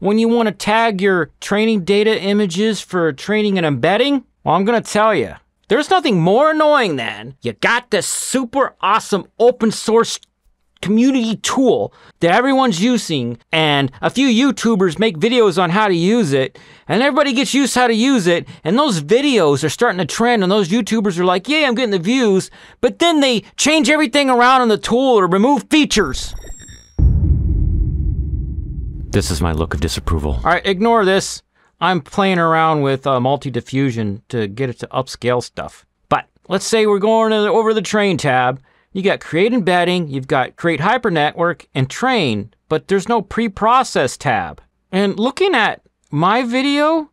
when you want to tag your training data images for training and embedding? Well, I'm going to tell you, there's nothing more annoying than you got this super awesome open source community tool that everyone's using, and a few YouTubers make videos on how to use it, and everybody gets used to how to use it, and those videos are starting to trend, and those YouTubers are like, yeah, I'm getting the views, but then they change everything around in the tool or remove features. This is my look of disapproval. All right, ignore this. I'm playing around with multi-diffusion to get it to upscale stuff. But let's say we're going over the train tab. You got create embedding, you've got create hypernetwork and train, but there's no pre-process tab. And looking at my video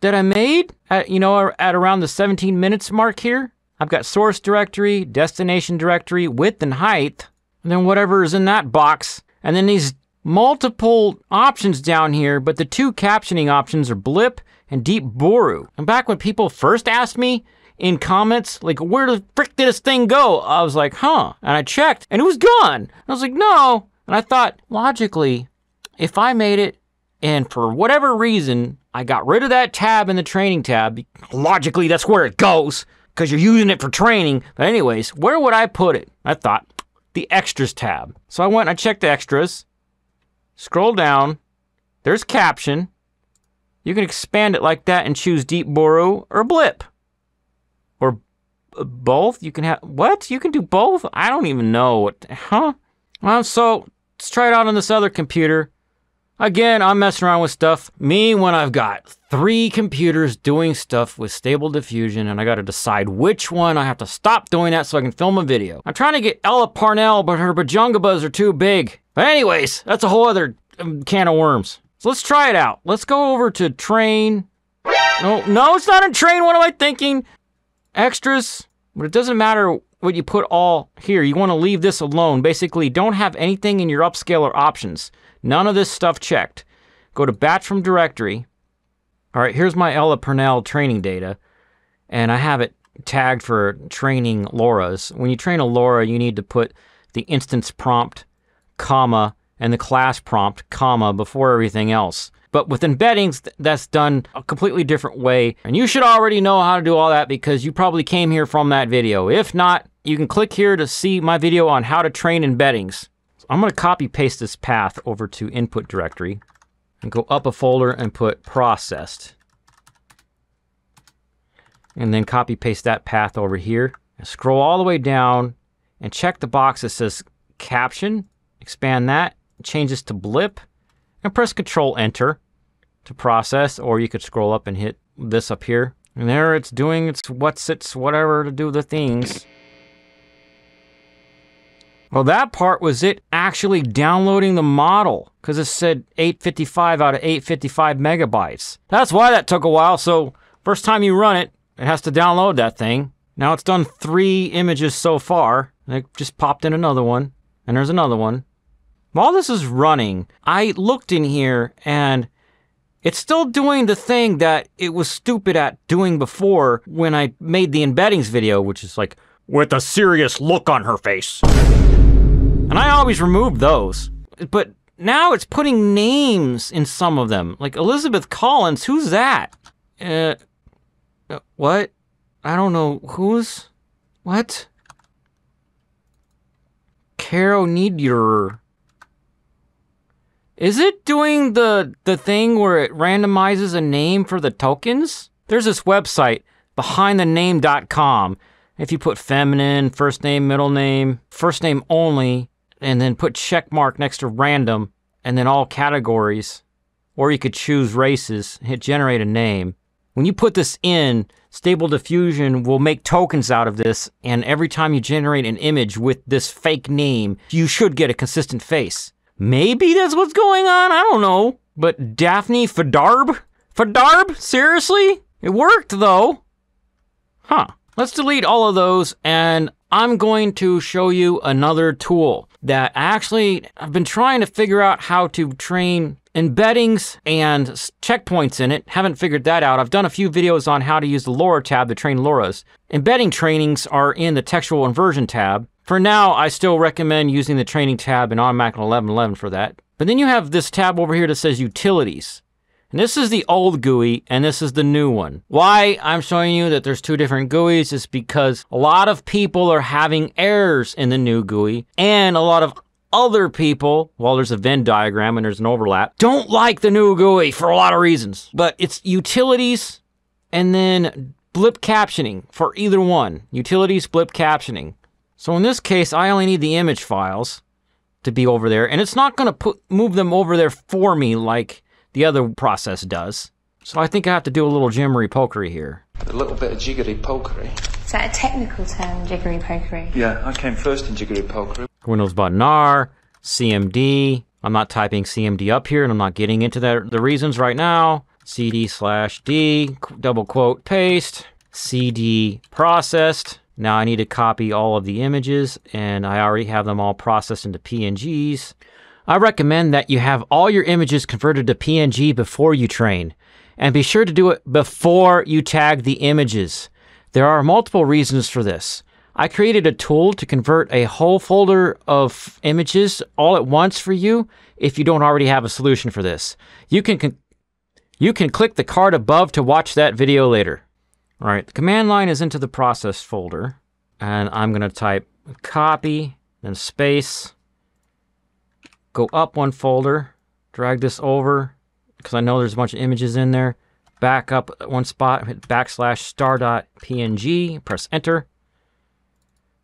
that I made at, you know, at around the 17 minutes mark here, I've got source directory, destination directory, width and height, and then whatever is in that box. And then these multiple options down here, but the two captioning options are blip and deep boru. And back when people first asked me in comments, like, where the frick did this thing go? I was like, huh, and I checked and it was gone. And I was like, no. And I thought, logically, if I made it and for whatever reason, I got rid of that tab in the training tab, logically that's where it goes because you're using it for training. But anyways, where would I put it? I thought the extras tab. So I went and I checked the extras, scroll down, there's caption. You can expand it like that and choose deep boru or blip. Or both? You can have, what? You can do both? I don't even know what, huh? Well, so let's try it out on this other computer. Again, I'm messing around with stuff. Me, when I've got three computers doing stuff with Stable Diffusion and I gotta decide which one, I have to stop doing that so I can film a video. I'm trying to get Ella Purnell, but her bajungabas are too big. But anyways, that's a whole other can of worms. So let's try it out. Let's go over to train. No, it's not in train, what am I thinking? Extras, but it doesn't matter what you put all here. You want to leave this alone. Basically, don't have anything in your upscaler options. None of this stuff checked. Go to batch from directory. All right, here's my Ella Purnell training data, and I have it tagged for training LoRas. When you train a LoRa, you need to put the instance prompt, comma, and the class prompt, comma, before everything else. But with embeddings, that's done a completely different way. And you should already know how to do all that because you probably came here from that video. If not, you can click here to see my video on how to train embeddings. So I'm gonna copy paste this path over to input directory and go up a folder and put processed. And then copy paste that path over here and scroll all the way down and check the box that says caption, expand that, change this to blip, and press Control Enter to process, or you could scroll up and hit this up here. And there it's doing its whatever to do the things. Well, that part was it actually downloading the model because it said 855 out of 855 megabytes. That's why that took a while. So first time you run it, it has to download that thing. Now it's done 3 images so far. And it just popped in another one, and there's another one. While this is running, I looked in here and it's still doing the thing that it was stupid at doing before when I made the embeddings video, which is like, with a serious look on her face. And I always remove those. But now it's putting names in some of them. Like Elizabeth Collins, who's that? What? I don't know who's, what? Carol Needier. Is it doing the thing where it randomizes a name for the tokens? There's this website, BehindTheName.com. If you put feminine, first name only, and then put check mark next to random, and then all categories, or you could choose races, hit generate a name. When you put this in, Stable Diffusion will make tokens out of this, and every time you generate an image with this fake name, you should get a consistent face. Maybe that's what's going on, I don't know. But Daphne Fadarb? Fadarb? Seriously? It worked though. Huh. Let's delete all of those, and I'm going to show you another tool that actually I've been trying to figure out how to train embeddings and checkpoints in it. Haven't figured that out. I've done a few videos on how to use the LoRa tab to train LoRas. Embedding trainings are in the textual inversion tab. For now, I still recommend using the training tab in Automatic1111 for that. But then you have this tab over here that says Utilities. And this is the old GUI and this is the new one. Why I'm showing you that there's two different GUIs is because a lot of people are having errors in the new GUI, and a lot of other people, well, there's a Venn diagram and there's an overlap, don't like the new GUI for a lot of reasons. But it's Utilities and then blip captioning for either one. Utilities, blip captioning. So in this case, I only need the image files to be over there, and it's not going to move them over there for me like the other process does. So I think I have to do a little jiggery-pokery here. A little bit of jiggery-pokery. Is that a technical term, jiggery-pokery? Yeah, I came first in jiggery-pokery. Windows button R, CMD. I'm not typing CMD up here, and I'm not getting into that, the reasons right now. CD/D, double quote, paste, CD processed. Now I need to copy all of the images, and I already have them all processed into PNGs. I recommend that you have all your images converted to PNG before you train, and be sure to do it before you tag the images. There are multiple reasons for this. I created a tool to convert a whole folder of images all at once for you if you don't already have a solution for this. You can click the card above to watch that video later. All right, the command line is into the process folder, and I'm going to type copy, then space, go up one folder, drag this over, because I know there's a bunch of images in there, back up one spot, hit \star.png, press enter.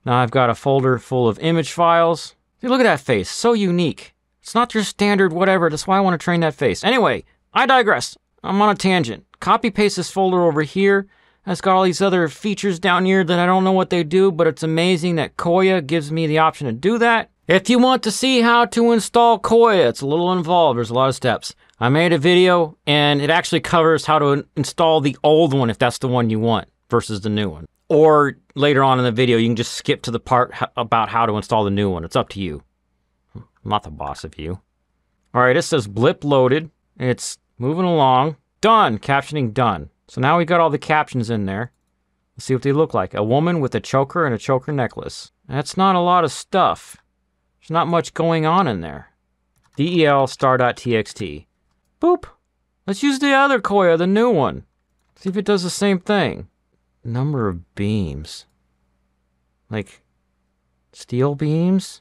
Now I've got a folder full of image files. See, look at that face, so unique. It's not your standard whatever, that's why I want to train that face. Anyway, I digress, I'm on a tangent. Copy paste this folder over here. It's got all these other features down here that I don't know what they do, but it's amazing that Kohya gives me the option to do that. If you want to see how to install Kohya, it's a little involved, there's a lot of steps. I made a video and it actually covers how to install the old one if that's the one you want versus the new one. Or later on in the video, you can just skip to the part about how to install the new one. It's up to you. I'm not the boss of you. All right, it says blip loaded. It's moving along. Done, captioning done. So now we've got all the captions in there. Let's see what they look like. A woman with a choker and a choker necklace. That's not a lot of stuff. There's not much going on in there. Del star.txt. Boop. Let's use the other Kohya, the new one. See if it does the same thing. Number of beams. Like steel beams?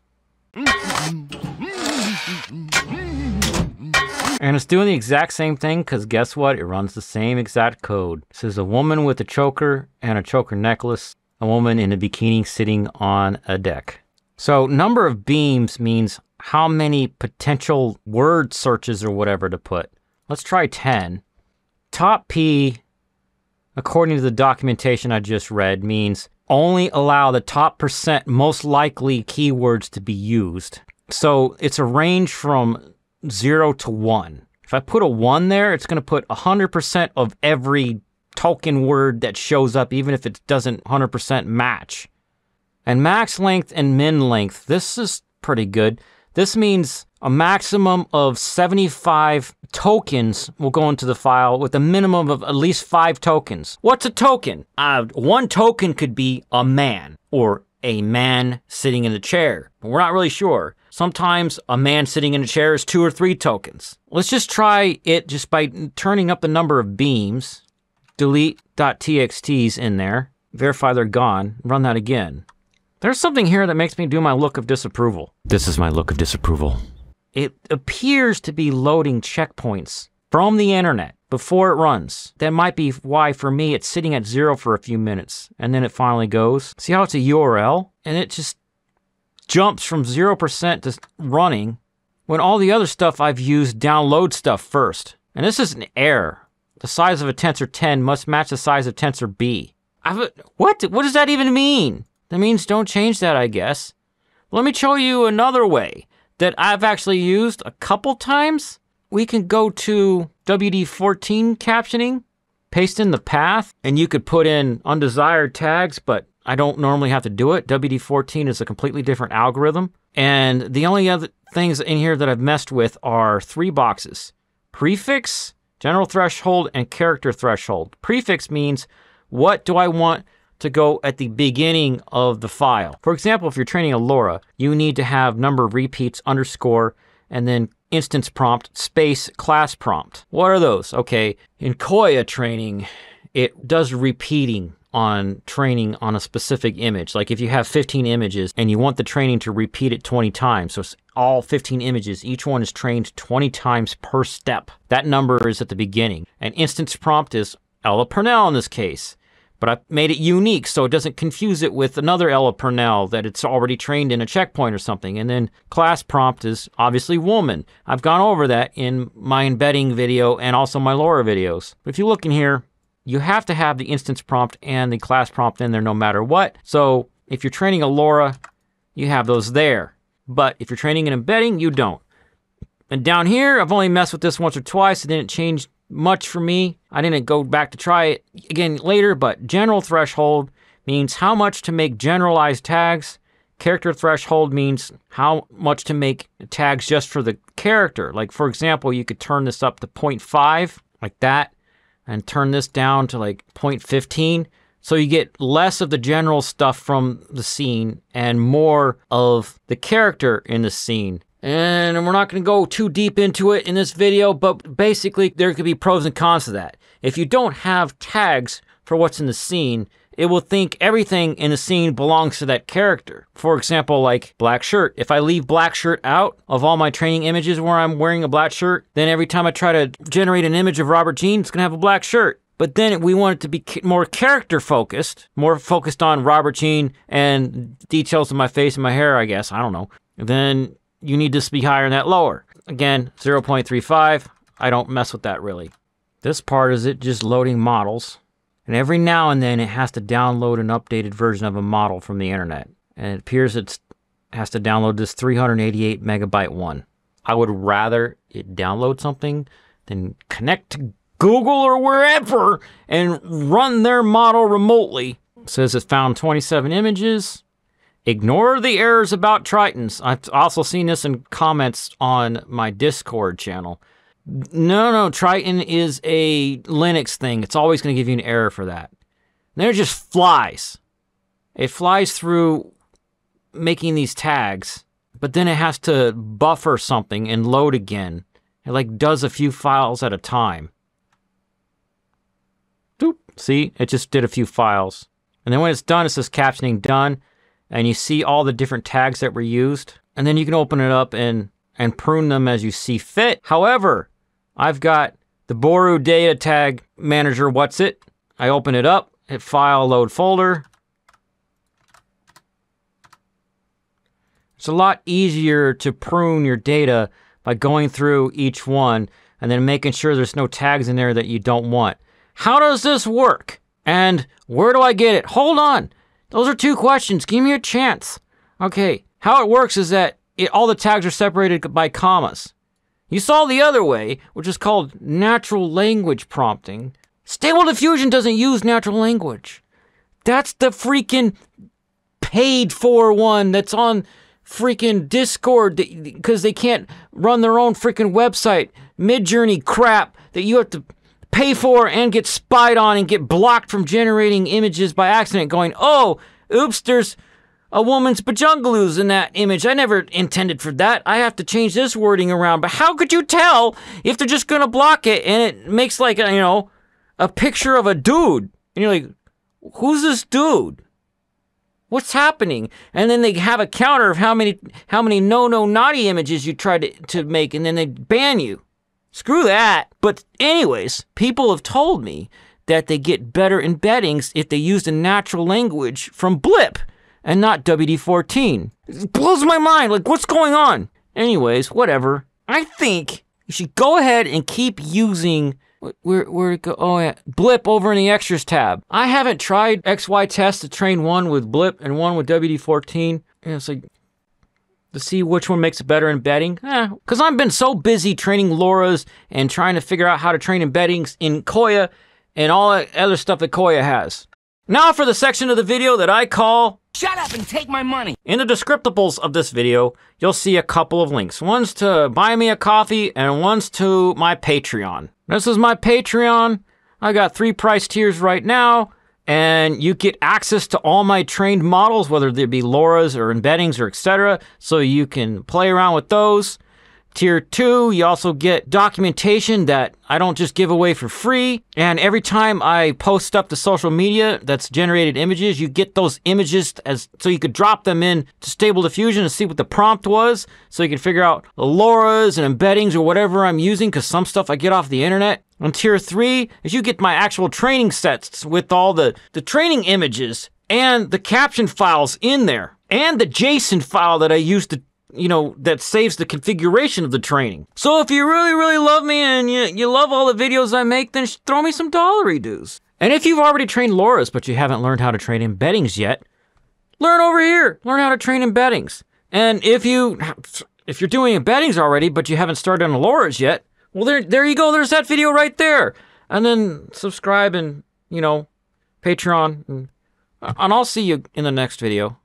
And it's doing the exact same thing because guess what? It runs the same exact code. It says a woman with a choker and a choker necklace. A woman in a bikini sitting on a deck. So number of beams means how many potential word searches or whatever to put. Let's try 10. Top P, according to the documentation I just read, means only allow the top % most likely keywords to be used. So it's a range from 0 to 1. If I put a 1 there, it's going to put 100% of every token word that shows up, even if it doesn't 100% match. And max length and min length, this is pretty good. This means a maximum of 75 tokens will go into the file with a minimum of at least 5 tokens. What's a token? One token could be a man or a man sitting in a chair. We're not really sure. Sometimes a man sitting in a chair is 2 or 3 tokens. Let's just try it just by turning up the number of beams. Delete .txt's in there. Verify they're gone. Run that again. There's something here that makes me do my look of disapproval. This is my look of disapproval. It appears to be loading checkpoints from the internet before it runs. That might be why for me it's sitting at 0 for a few minutes and then it finally goes. See how it's a URL and it just jumps from 0% to running when all the other stuff I've used download stuff first. And this is an error. The size of a tensor 10 must match the size of tensor B. What does that even mean? That means don't change that, I guess. Let me show you another way that I've actually used a couple times. We can go to WD14 captioning, paste in the path, and you could put in undesired tags, but I don't normally have to do it. WD14 is a completely different algorithm. And the only other things in here that I've messed with are 3 boxes. Prefix, general threshold, and character threshold. Prefix means what do I want to go at the beginning of the file. For example, if you're training a LoRa, you need to have number of repeats, underscore, and then instance prompt, space, class prompt. What are those? Okay, in Kohya training, it does repeating on training on a specific image. Like if you have 15 images and you want the training to repeat it 20 times, so it's all 15 images, each one is trained 20 times per step. That number is at the beginning. An instance prompt is Ella Purnell in this case, but I made it unique so it doesn't confuse it with another Ella Purnell that it's already trained in a checkpoint or something. And then class prompt is obviously woman. I've gone over that in my embedding video and also my LoRa videos. But if you look in here, you have to have the instance prompt and the class prompt in there no matter what. So if you're training a LoRa, you have those there. But if you're training an embedding, you don't. And down here, I've only messed with this once or twice. It didn't change much for me. I didn't go back to try it again later, but general threshold means how much to make generalized tags. Character threshold means how much to make tags just for the character. Like for example, you could turn this up to 0.5 like that and turn this down to like 0.15. So you get less of the general stuff from the scene and more of the character in the scene. And we're not going to go too deep into it in this video, but basically there could be pros and cons to that. If you don't have tags for what's in the scene, it will think everything in the scene belongs to that character. For example, like black shirt. If I leave black shirt out of all my training images where I'm wearing a black shirt, then every time I try to generate an image of Robert Jene, it's going to have a black shirt. But then we want it to be more character focused, more focused on Robert Jene and details of my face and my hair, I guess. I don't know. Then you need this to be higher and that lower. Again, 0.35. I don't mess with that really. This part is it just loading models. And every now and then it has to download an updated version of a model from the internet. And it appears it has to download this 388 megabyte one. I would rather it download something than connect to Google or wherever and run their model remotely. It says it found 27 images. Ignore the errors about Tritons. I've also seen this in comments on my Discord channel. No, Triton is a Linux thing. It's always going to give you an error for that. And then it just flies. It flies through making these tags, but then it has to buffer something and load again. It like does a few files at a time. Doop. See, it just did a few files. And then when it's done, it says captioning done. And you see all the different tags that were used. And then you can open it up and prune them as you see fit. However, I've got the Boru data tag manager, what's it? I open it up, hit file, load folder. It's a lot easier to prune your data by going through each one and then making sure there's no tags in there that you don't want. How does this work? And where do I get it? Hold on. Those are two questions. Give me a chance. Okay, how it works is that all the tags are separated by commas. You saw the other way, which is called natural language prompting. Stable Diffusion doesn't use natural language. That's the freaking paid for one that's on freaking Discord because they can't run their own freaking website. Midjourney crap that you have to pay for and get spied on and get blocked from generating images by accident going, oh, oops, there's a woman's bajungaloos in that image. I never intended for that. I have to change this wording around. But how could you tell if they're just going to block it and it makes like, a, you know, a picture of a dude. And you're like, who's this dude? What's happening? And then they have a counter of how many no naughty images you tried to make and then they ban you. Screw that. But anyways, people have told me that they get better embeddings if they use the natural language from BLIP and not WD14. It blows my mind, like what's going on? Anyways, whatever. I think you should go ahead and keep using, where it go, oh yeah, BLIP over in the extras tab. I haven't tried XY tests to train one with BLIP and one with WD14. And it's like, to see which one makes a better embedding. Because I've been so busy training LoRas and trying to figure out how to train embeddings in Kohya and all that other stuff that Kohya has. Now for the section of the video that I call Shut Up and Take My Money. In the descriptables of this video, you'll see a couple of links. One's to buy me a coffee and one's to my Patreon. This is my Patreon. I got 3 price tiers right now. and you get access to all my trained models, whether they be LoRas or embeddings or etc. So you can play around with those. Tier 2, you also get documentation that I don't just give away for free. And every time I post up to social media that's generated images, you get those images as so you could drop them in to Stable Diffusion and see what the prompt was. So you can figure out the LoRas and embeddings or whatever I'm using, because some stuff I get off the internet. And Tier 3 is you get my actual training sets with all the training images and the caption files in there. And the JSON file that I used to, you know, that saves the configuration of the training. So if you really, really love me and you love all the videos I make, then throw me some dollary dues. And if you've already trained LoRas, but you haven't learned how to train embeddings yet, learn over here. Learn how to train embeddings. And if you're doing embeddings already, but you haven't started on LoRas yet, well, there you go. There's that video right there. And then subscribe and, you know, Patreon. And I'll see you in the next video.